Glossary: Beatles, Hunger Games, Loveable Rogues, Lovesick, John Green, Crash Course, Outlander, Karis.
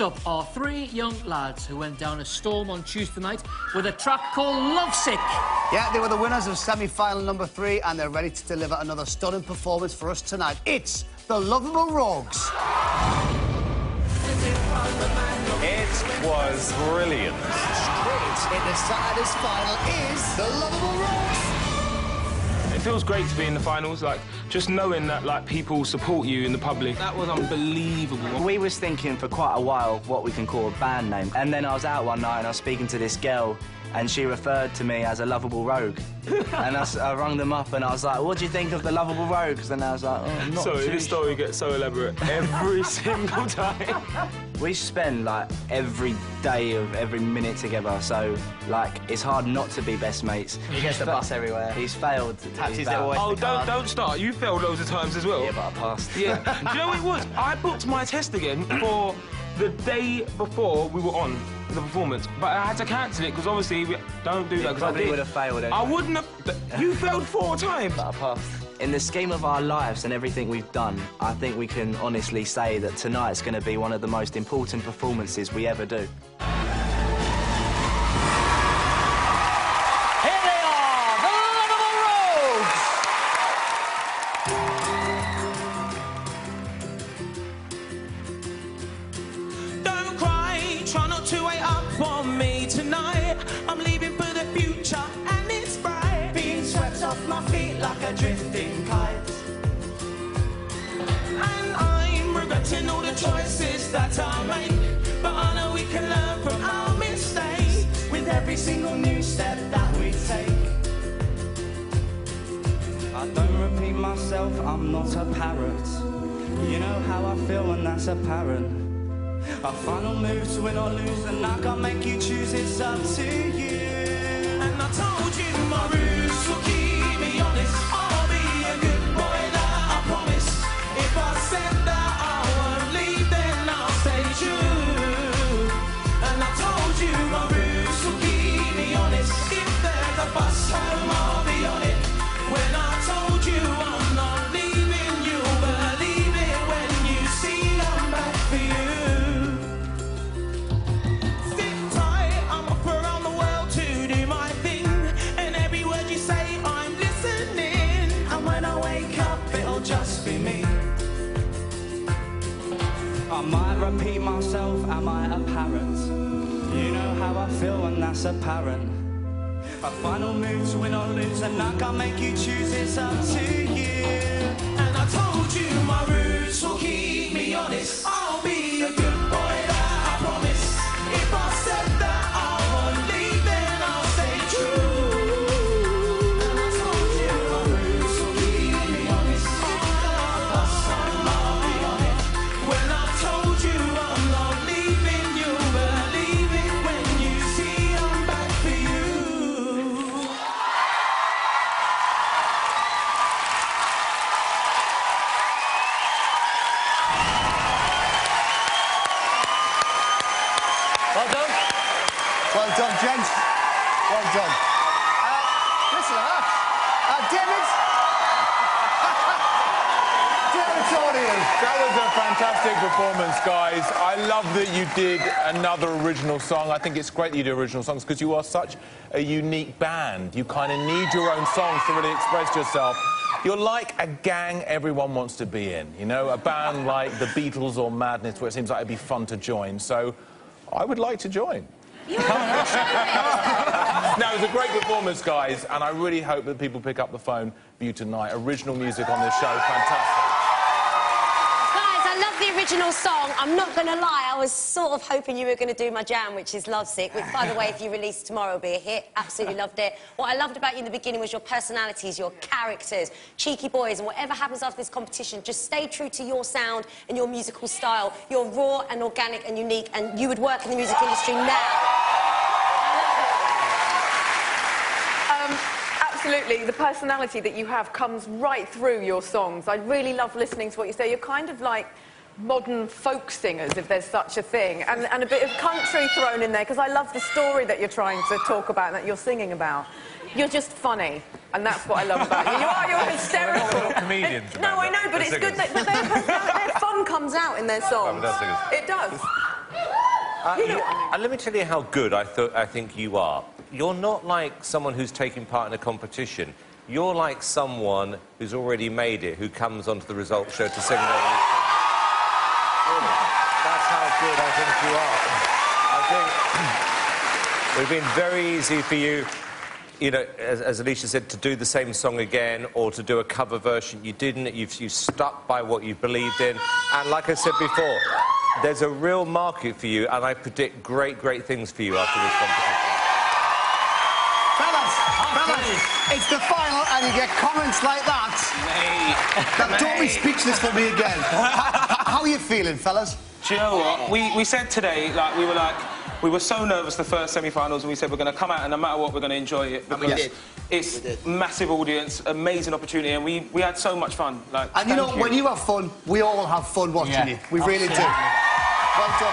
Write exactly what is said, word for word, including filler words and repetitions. Up are three young lads who went down a storm on Tuesday night with a track called Lovesick. Yeah, they were the winners of semi-final number three and they're ready to deliver another stunning performance for us tonight. It's the Loveable Rogues. It was brilliant. Straight in the Siders final is the Loveable Rogues. It feels great to be in the finals, like, just knowing that, like, people support you in the public. That was unbelievable. We was thinking for quite a while what we can call a band name, and then I was out one night and I was speaking to this girl, and she referred to me as a Loveable Rogue. And I, I rung them up and I was like, what do you think of the Loveable Rogues? And I was like, oh, I'm not Sorry, this story sure. gets so elaborate every single time. We spend, like, every day of every minute together, so, like, it's hard not to be best mates. He gets the bus everywhere. He's failed. Taxis are always Oh, don't, don't start. You failed loads of times as well. Yeah, but I passed. Yeah. Do you know what it was? I booked my test again for the day before we were on the performance, but I had to cancel it because obviously we don't do yeah, that. Because I probably would have failed. Anyway. I wouldn't have. You failed four times. But I passed. In the scheme of our lives and everything we've done, I think we can honestly say that tonight's going to be one of the most important performances we ever do. Here they are, the Loveable Rogues! Don't cry, try not to wait up for me tonight. I'm leaving for the future and it's bright. Being swept off my feet like a drifting kite. And I'm regretting all the choices that I make, but I know we can learn from our mistakes with every single new step that we take. I don't repeat myself, I'm not a parrot. You know how I feel and that's apparent. Our final move to win or lose, and I can't make you choose, it's up to you. And I told you my roots will keep me honest. I'll be a good boy, that I promise. If I said that I won't leave, then I'll stay true. And I told you my roots will keep me honest. If there's a bus home, I'll be on it. When I told you I'm not leaving, you'll believe it when you see I'm back for you. Am I repeat myself? Am I a parrot? You know how I feel and that's apparent. Our final move to win or lose, and I can't make you choose, it's up to you. And I told you my roots will keep me honest. I'll be a good boy, that I promise. If I said that I won't leave, then I'll stay true. And I told you my roots will keep me honest. I'll be on it. When I told you I'm not leaving, you'll believe it when you see I'm back for you. Well done. Well done, gents. Well done. Uh, listen to that. Uh, David. David, it's all to you. That was a fantastic performance, guys. I love that you did another original song. I think it's great that you do original songs because you are such a unique band. You kind of need your own songs to really express yourself. You're like a gang everyone wants to be in, you know? A band like the Beatles or Madness, where it seems like it'd be fun to join. So I would like to join. You No, it was a great performance, guys, and I really hope that people pick up the phone for you tonight. Original music on this show, fantastic. Guys, I love the original song. I'm not going to lie, I was sort of hoping you were going to do my jam, which is Lovesick, which, by the way, if you release tomorrow, it'll be a hit. Absolutely loved it. What I loved about you in the beginning was your personalities, your characters, cheeky boys, and whatever happens after this competition, just stay true to your sound and your musical style. You're raw and organic and unique, and you would work in the music industry now. Absolutely, the personality that you have comes right through your songs. I really love listening to what you say. You're kind of like modern folk singers, if there's such a thing, and, and a bit of country thrown in there, because I love the story that you're trying to talk about and that you're singing about. You're just funny, and that's what I love about you. You are, you're hysterical. We're not comedians. It, no, I know, but it's singers. Good that but their, their fun comes out in their songs. Oh, it does. Uh, you, uh, let me tell you how good I, th I think you are. You're not like someone who's taking part in a competition. You're like someone who's already made it, who comes onto the results show to sing. That's how good I think you are. I think we've been very easy for you, you know, as, as Alicia said, to do the same song again or to do a cover version. You didn't. You've, you've stuck by what you believed in. And like I said before, there's a real market for you, and I predict great, great things for you after this competition. Fellas, fellas, it's the final, and you get comments like that. Mate. Now, Mate. Don't be speechless for me again. How are you feeling, fellas? Do you know what? We, we said today, like, we were like, we were so nervous the first semi-finals, and we said we're going to come out, and no matter what, we're going to enjoy it. Because and we did. It's we did. Massive audience, amazing opportunity, and we, we had so much fun. Like, and you know, you. when you have fun, we all have fun watching yeah. you. We really Absolutely. do. Well done.